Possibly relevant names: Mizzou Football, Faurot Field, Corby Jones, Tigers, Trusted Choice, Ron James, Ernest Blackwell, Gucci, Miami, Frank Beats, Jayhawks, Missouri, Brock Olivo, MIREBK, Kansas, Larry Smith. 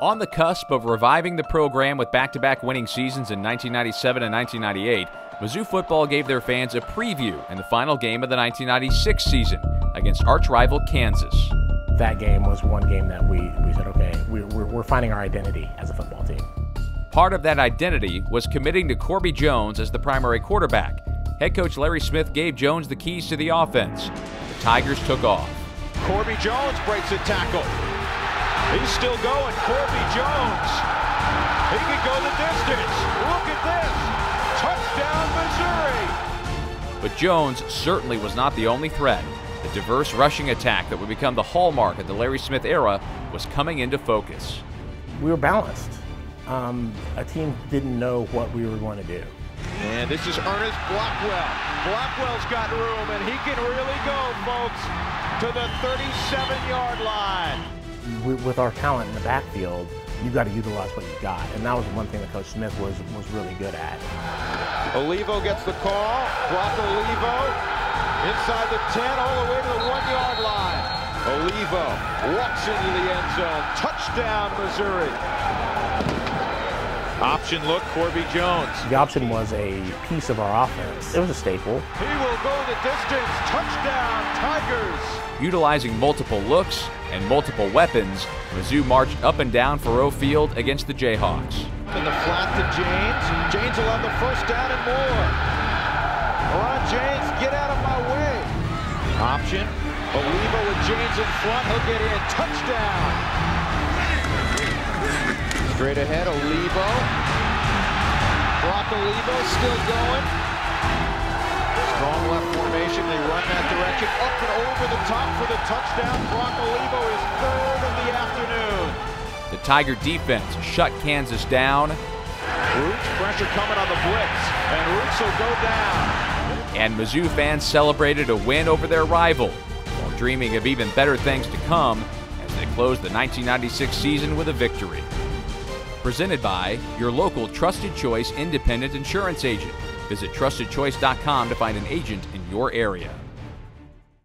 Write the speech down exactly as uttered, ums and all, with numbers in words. on the cusp of reviving the program with back-to-back winning seasons in nineteen ninety-seven and nineteen ninety-eight, Mizzou Football gave their fans a preview in the final game of the nineteen ninety-six season against arch-rival Kansas. That game was one game that we, we said, okay, we, we're, we're finding our identity as a football team. Part of that identity was committing to Corby Jones as the primary quarterback. Head coach Larry Smith gave Jones the keys to the offense. The Tigers took off. Corby Jones breaks a tackle. He's still going. Corby Jones. He can go the distance. Look at this. Touchdown, Missouri. But Jones certainly was not the only threat. The diverse rushing attack that would become the hallmark of the Larry Smith era was coming into focus. We were balanced. Um, a team didn't know what we were going to do. And this is Ernest Blackwell. Blackwell's got room, and he can really go, folks, to the thirty-seven yard line. With our talent in the backfield, you've got to utilize what you've got, and that was one thing that Coach Smith was, was really good at. Olivo gets the call. Brock Olivo inside the ten, all the way to the one yard line. Olivo walks into the end zone. Touchdown, Missouri. Option look, Corby Jones. The option was a piece of our offense. It was a staple. He will go the distance. Touchdown, Tigers. Utilizing multiple looks and multiple weapons, Mizzou marched up and down Faurot Field against the Jayhawks. In the flat to James. James will have the first down and more. Ron James, get out of my way. Option. Olivo with James in front. He'll get in. Touchdown. Straight ahead, Olivo. Brock Olivo still going. Strong left formation. They run that direction. Up and over the top for the touchdown. Brock Olivo is third of the afternoon. The Tiger defense shut Kansas down. Roots, pressure coming on the blitz. And Roots will go down. And Mizzou fans celebrated a win over their rival, while dreaming of even better things to come as they closed the nineteen ninety-six season with a victory. Presented by your local Trusted Choice independent insurance agent. Visit trusted choice dot com to find an agent in your area.